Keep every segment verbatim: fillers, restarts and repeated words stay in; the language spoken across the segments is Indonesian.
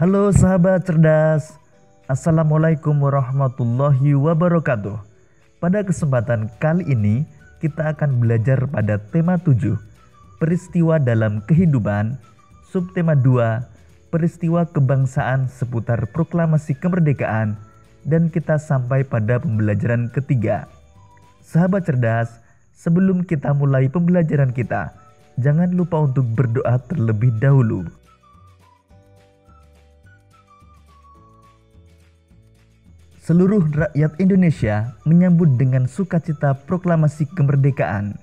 Halo sahabat cerdas, Assalamualaikum warahmatullahi wabarakatuh. Pada kesempatan kali ini kita akan belajar pada tema tujuh, peristiwa dalam kehidupan, subtema dua, peristiwa kebangsaan seputar proklamasi kemerdekaan, dan kita sampai pada pembelajaran ketiga. Sahabat cerdas, sebelum kita mulai pembelajaran kita, jangan lupa untuk berdoa terlebih dahulu. Seluruh rakyat Indonesia menyambut dengan sukacita proklamasi kemerdekaan.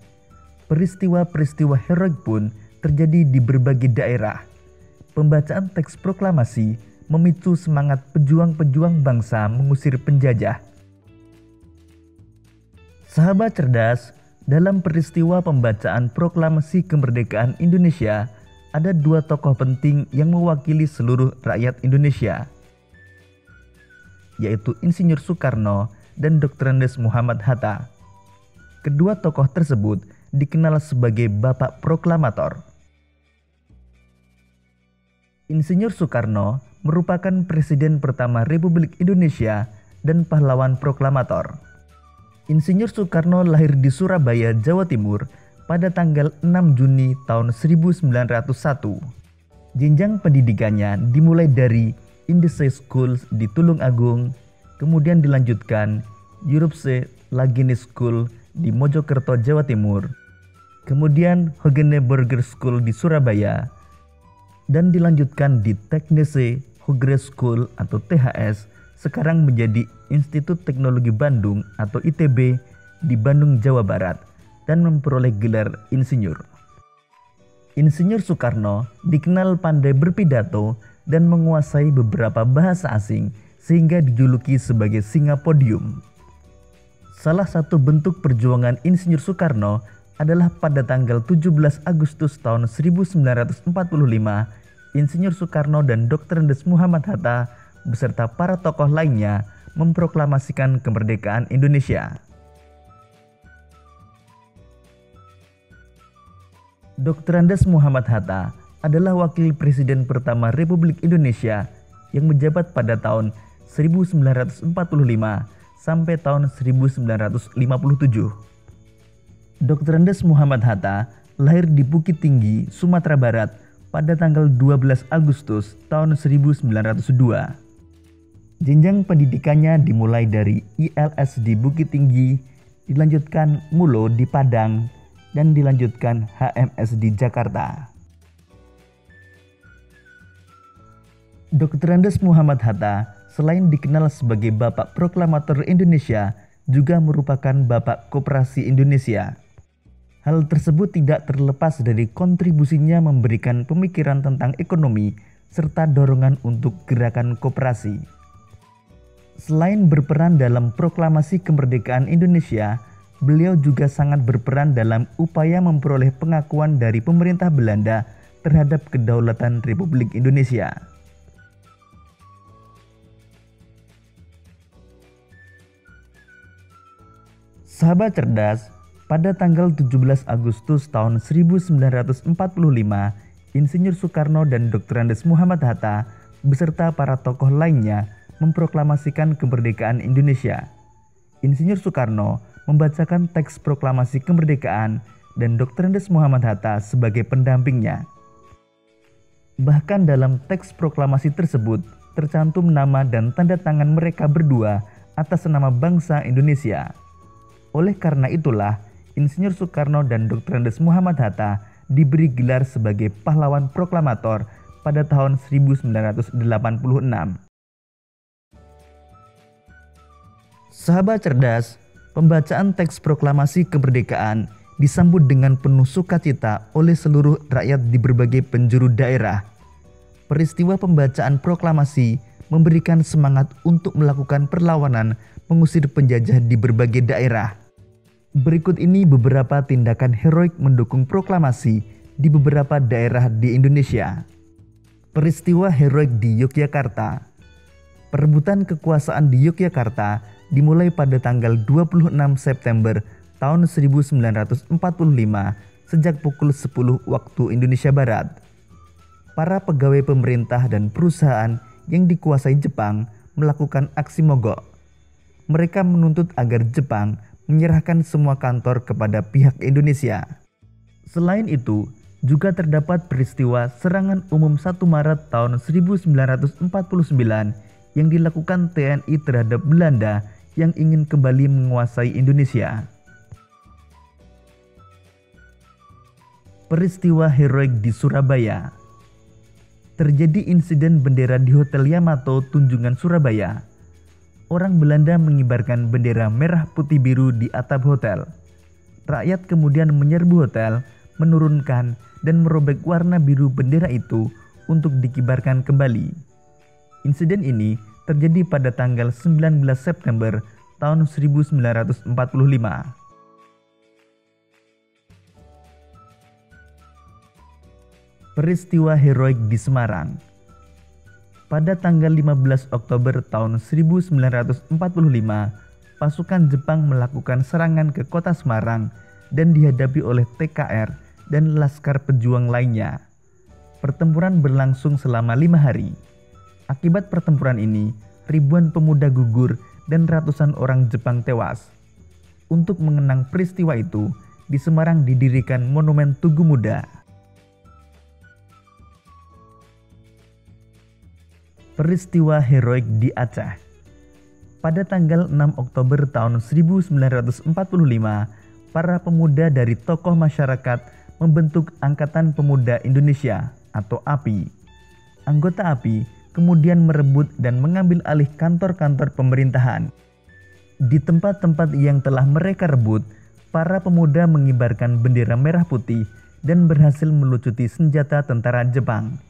Peristiwa-peristiwa heroik pun terjadi di berbagai daerah. Pembacaan teks proklamasi memicu semangat pejuang-pejuang bangsa mengusir penjajah. Sahabat cerdas, dalam peristiwa pembacaan proklamasi kemerdekaan Indonesia, ada dua tokoh penting yang mewakili seluruh rakyat Indonesia, yaitu Insinyur Soekarno dan Doktor Andes Muhammad Hatta. Kedua tokoh tersebut dikenal sebagai Bapak Proklamator. Insinyur Soekarno merupakan Presiden pertama Republik Indonesia dan pahlawan proklamator. Insinyur Soekarno lahir di Surabaya, Jawa Timur pada tanggal enam Juni tahun seribu sembilan ratus satu. Jenjang pendidikannya dimulai dari Indese School di Tulung Agung, kemudian dilanjutkan Europese Lagini School di Mojokerto, Jawa Timur, kemudian Hogene Burger School di Surabaya, dan dilanjutkan di Teknese Hogre School atau T H S, sekarang menjadi Institut Teknologi Bandung atau I T B di Bandung, Jawa Barat, dan memperoleh gelar insinyur. Insinyur Soekarno dikenal pandai berpidato dan menguasai beberapa bahasa asing sehingga dijuluki sebagai Singapodium. Salah satu bentuk perjuangan Insinyur Soekarno adalah pada tanggal tujuh belas Agustus tahun seribu sembilan ratus empat puluh lima, Insinyur Soekarno dan Doktor Andes Muhammad Hatta beserta para tokoh lainnya memproklamasikan kemerdekaan Indonesia. Doktor Andes Muhammad Hatta adalah wakil presiden pertama Republik Indonesia yang menjabat pada tahun seribu sembilan ratus empat puluh lima sampai tahun seribu sembilan ratus lima puluh tujuh. Doktor Andes Muhammad Hatta lahir di Bukittinggi, Sumatera Barat pada tanggal dua belas Agustus tahun seribu sembilan ratus dua. Jenjang pendidikannya dimulai dari I L S di Bukittinggi, dilanjutkan Mulo di Padang, dan dilanjutkan H M S di Jakarta. Doktor Andes Muhammad Hatta selain dikenal sebagai Bapak Proklamator Indonesia, juga merupakan Bapak Koperasi Indonesia. Hal tersebut tidak terlepas dari kontribusinya memberikan pemikiran tentang ekonomi serta dorongan untuk gerakan koperasi. Selain berperan dalam proklamasi kemerdekaan Indonesia, beliau juga sangat berperan dalam upaya memperoleh pengakuan dari pemerintah Belanda terhadap kedaulatan Republik Indonesia. Sahabat cerdas, pada tanggal tujuh belas Agustus tahun seribu sembilan ratus empat puluh lima, Insinyur Soekarno dan Doktor Andes Muhammad Hatta beserta para tokoh lainnya memproklamasikan kemerdekaan Indonesia. Insinyur Soekarno membacakan teks proklamasi kemerdekaan dan Doktor Andes Muhammad Hatta sebagai pendampingnya. Bahkan dalam teks proklamasi tersebut tercantum nama dan tanda tangan mereka berdua atas nama bangsa Indonesia. Oleh karena itulah, Insinyur Soekarno dan Doktor Andes Muhammad Hatta diberi gelar sebagai pahlawan proklamator pada tahun seribu sembilan ratus delapan puluh enam. Sahabat cerdas, pembacaan teks proklamasi kemerdekaan disambut dengan penuh sukacita oleh seluruh rakyat di berbagai penjuru daerah. Peristiwa pembacaan proklamasi memberikan semangat untuk melakukan perlawanan mengusir penjajah di berbagai daerah. Berikut ini beberapa tindakan heroik mendukung proklamasi di beberapa daerah di Indonesia. Peristiwa heroik di Yogyakarta. Perebutan kekuasaan di Yogyakarta dimulai pada tanggal dua puluh enam September tahun seribu sembilan ratus empat puluh lima sejak pukul sepuluh waktu Indonesia Barat. Para pegawai pemerintah dan perusahaan yang dikuasai Jepang melakukan aksi mogok. Mereka menuntut agar Jepang menyerahkan semua kantor kepada pihak Indonesia. Selain itu, juga terdapat peristiwa serangan umum satu Maret tahun seribu sembilan ratus empat puluh sembilan yang dilakukan T N I terhadap Belanda yang ingin kembali menguasai Indonesia. Peristiwa heroik di Surabaya. Terjadi insiden bendera di Hotel Yamato, Tunjungan, Surabaya. Orang Belanda mengibarkan bendera merah putih biru di atap hotel. Rakyat kemudian menyerbu hotel, menurunkan dan merobek warna biru bendera itu untuk dikibarkan kembali. Insiden ini terjadi pada tanggal sembilan belas September tahun seribu sembilan ratus empat puluh lima. Peristiwa heroik di Semarang. Pada tanggal lima belas Oktober tahun seribu sembilan ratus empat puluh lima, pasukan Jepang melakukan serangan ke kota Semarang dan dihadapi oleh T K R dan laskar pejuang lainnya. Pertempuran berlangsung selama lima hari. Akibat pertempuran ini, ribuan pemuda gugur dan ratusan orang Jepang tewas. Untuk mengenang peristiwa itu, di Semarang didirikan monumen Tugu Muda. Peristiwa heroik di Aceh. Pada tanggal enam Oktober tahun seribu sembilan ratus empat puluh lima, para pemuda dari tokoh masyarakat membentuk Angkatan Pemuda Indonesia atau A P I. Anggota A P I kemudian merebut dan mengambil alih kantor-kantor pemerintahan. Di tempat-tempat yang telah mereka rebut, para pemuda mengibarkan bendera merah putih dan berhasil melucuti senjata tentara Jepang.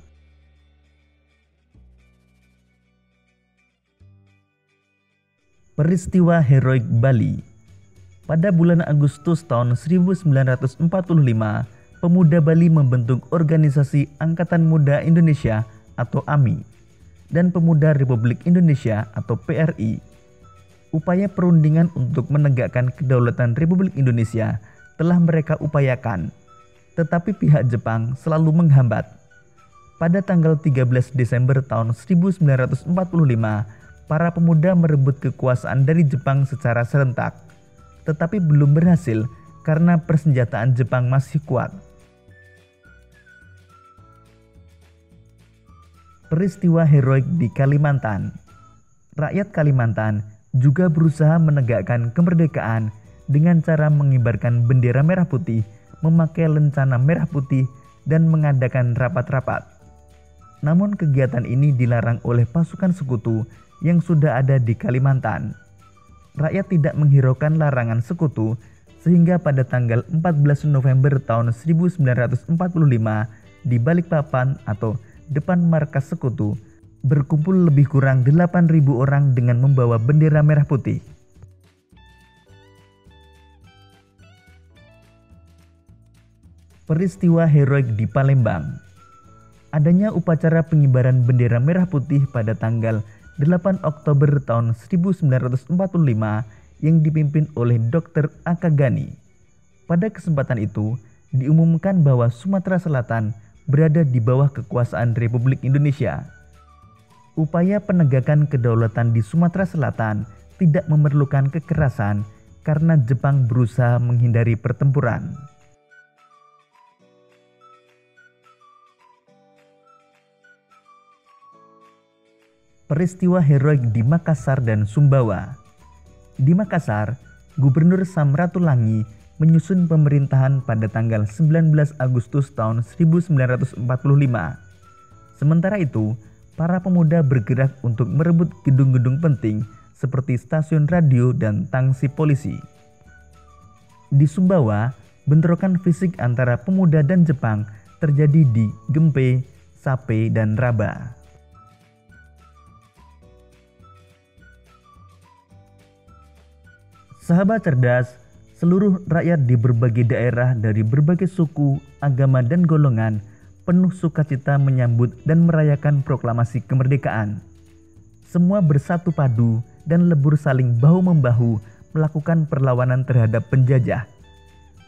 Peristiwa heroik Bali. Pada bulan Agustus tahun seribu sembilan ratus empat puluh lima, pemuda Bali membentuk Organisasi Angkatan Muda Indonesia atau A M I dan Pemuda Republik Indonesia atau P R I. Upaya perundingan untuk menegakkan kedaulatan Republik Indonesia telah mereka upayakan, tetapi pihak Jepang selalu menghambat. Pada tanggal tiga belas Desember tahun seribu sembilan ratus empat puluh lima, para pemuda merebut kekuasaan dari Jepang secara serentak, tetapi belum berhasil karena persenjataan Jepang masih kuat. Peristiwa heroik di Kalimantan. Rakyat Kalimantan juga berusaha menegakkan kemerdekaan dengan cara mengibarkan bendera merah putih, memakai lencana merah putih, dan mengadakan rapat-rapat. Namun kegiatan ini dilarang oleh pasukan sekutu yang sudah ada di Kalimantan. Rakyat tidak menghiraukan larangan sekutu sehingga pada tanggal empat belas November tahun seribu sembilan ratus empat puluh lima di Balikpapan atau depan markas sekutu berkumpul lebih kurang delapan ribu orang dengan membawa bendera merah putih. Peristiwa heroik di Palembang. Adanya upacara pengibaran bendera merah putih pada tanggal delapan Oktober tahun seribu sembilan ratus empat puluh lima yang dipimpin oleh Doktor A K Gani. Pada kesempatan itu, diumumkan bahwa Sumatera Selatan berada di bawah kekuasaan Republik Indonesia. Upaya penegakan kedaulatan di Sumatera Selatan tidak memerlukan kekerasan karena Jepang berusaha menghindari pertempuran. Peristiwa heroik di Makassar dan Sumbawa. Di Makassar, Gubernur Samratulangi menyusun pemerintahan pada tanggal sembilan belas Agustus tahun seribu sembilan ratus empat puluh lima. Sementara itu, para pemuda bergerak untuk merebut gedung-gedung penting seperti stasiun radio dan tangsi polisi. Di Sumbawa, bentrokan fisik antara pemuda dan Jepang terjadi di Gempe, Sape, dan Raba. Sahabat cerdas, seluruh rakyat di berbagai daerah dari berbagai suku, agama, dan golongan penuh sukacita menyambut dan merayakan proklamasi kemerdekaan. Semua bersatu padu dan lebur saling bahu-membahu melakukan perlawanan terhadap penjajah.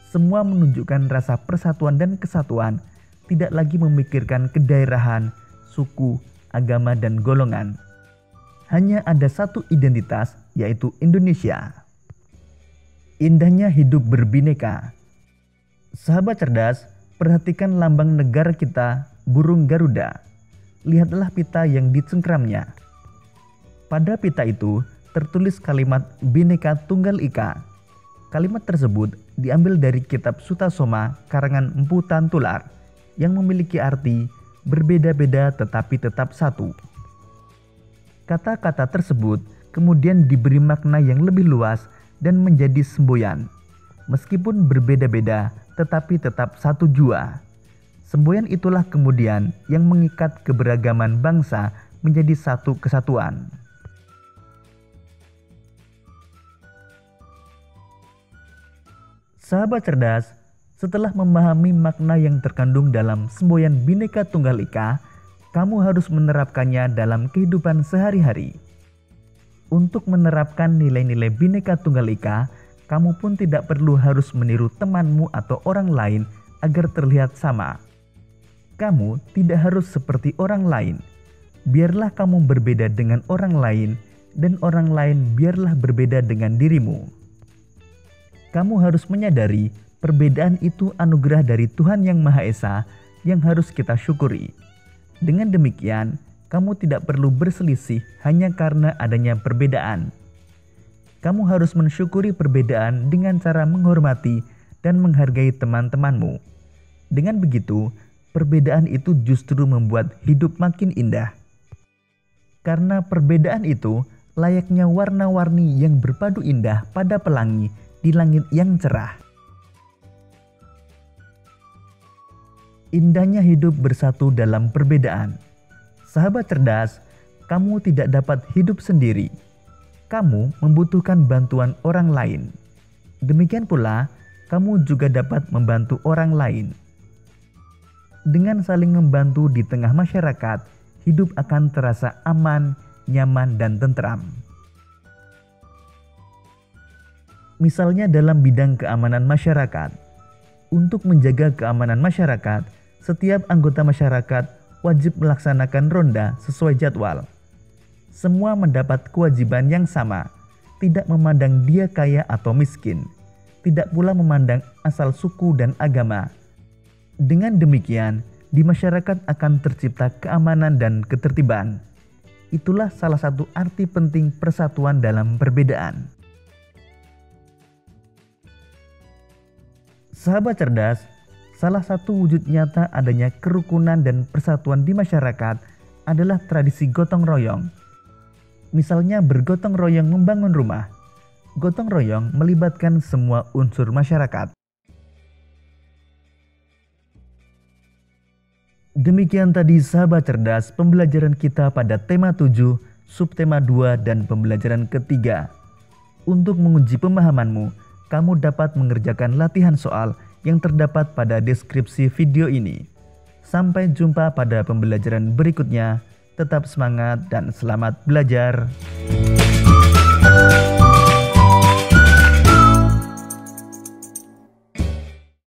Semua menunjukkan rasa persatuan dan kesatuan, tidak lagi memikirkan kedaerahan, suku, agama, dan golongan. Hanya ada satu identitas, yaitu Indonesia. Indahnya hidup berbineka. Sahabat cerdas, perhatikan lambang negara kita, burung Garuda. Lihatlah pita yang dicengkramnya. Pada pita itu tertulis kalimat Bhinneka Tunggal Ika. Kalimat tersebut diambil dari kitab Sutasoma karangan Mpu Tantular yang memiliki arti berbeda-beda tetapi tetap satu. Kata-kata tersebut kemudian diberi makna yang lebih luas dan menjadi semboyan. Meskipun berbeda-beda tetapi tetap satu jua. Semboyan itulah kemudian yang mengikat keberagaman bangsa menjadi satu kesatuan. Sahabat cerdas, setelah memahami makna yang terkandung dalam semboyan Bhinneka Tunggal Ika, kamu harus menerapkannya dalam kehidupan sehari-hari. Untuk menerapkan nilai-nilai Bhinneka Tunggal Ika, kamu pun tidak perlu harus meniru temanmu atau orang lain agar terlihat sama. Kamu tidak harus seperti orang lain. Biarlah kamu berbeda dengan orang lain, dan orang lain biarlah berbeda dengan dirimu. Kamu harus menyadari perbedaan itu anugerah dari Tuhan Yang Maha Esa yang harus kita syukuri. Dengan demikian, kamu tidak perlu berselisih hanya karena adanya perbedaan. Kamu harus mensyukuri perbedaan dengan cara menghormati dan menghargai teman-temanmu. Dengan begitu, perbedaan itu justru membuat hidup makin indah. Karena perbedaan itu layaknya warna-warni yang berpadu indah pada pelangi di langit yang cerah. Indahnya hidup bersatu dalam perbedaan. Sahabat cerdas, kamu tidak dapat hidup sendiri. Kamu membutuhkan bantuan orang lain. Demikian pula, kamu juga dapat membantu orang lain. Dengan saling membantu di tengah masyarakat, hidup akan terasa aman, nyaman, dan tentram. Misalnya dalam bidang keamanan masyarakat. Untuk menjaga keamanan masyarakat, setiap anggota masyarakat wajib melaksanakan ronda sesuai jadwal. Semua mendapat kewajiban yang sama, tidak memandang dia kaya atau miskin, tidak pula memandang asal suku dan agama. Dengan demikian, di masyarakat akan tercipta keamanan dan ketertiban. Itulah salah satu arti penting persatuan dalam perbedaan. Sahabat cerdas, salah satu wujud nyata adanya kerukunan dan persatuan di masyarakat adalah tradisi gotong royong. Misalnya bergotong royong membangun rumah. Gotong royong melibatkan semua unsur masyarakat. Demikian tadi sahabat cerdas pembelajaran kita pada tema tujuh, subtema dua, dan pembelajaran ketiga. Untuk menguji pemahamanmu, kamu dapat mengerjakan latihan soal yang terdapat pada deskripsi video ini. Sampai jumpa pada pembelajaran berikutnya. Tetap semangat dan selamat belajar.